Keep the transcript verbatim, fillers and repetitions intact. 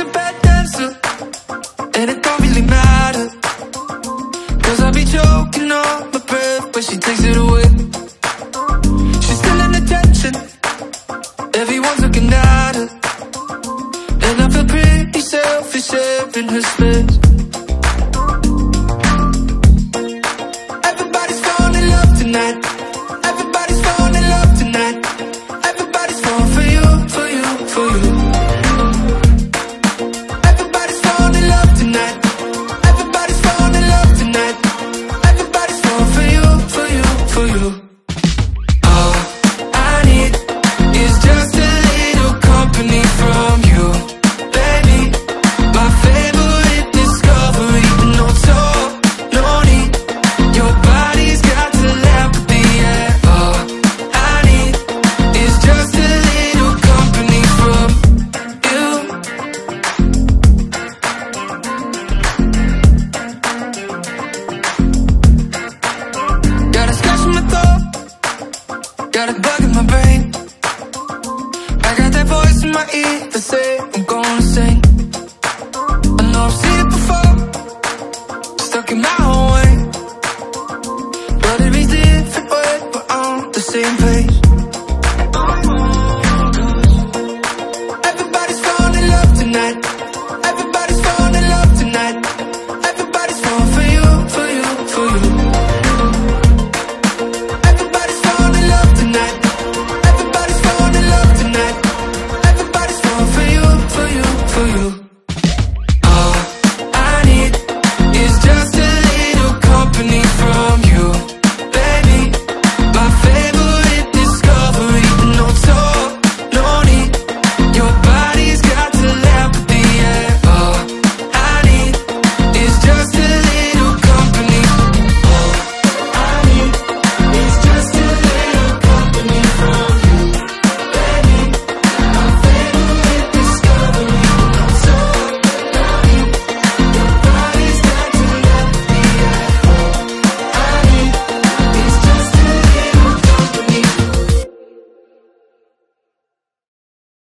a bad dancer, and it don't really matter, 'cause I be choking on my breath, but she takes it away. She's still in attention, everyone's looking at her, and I feel pretty selfish in her space. Got a bug in my brain, I got that voice in my ear that say I'm gonna sing.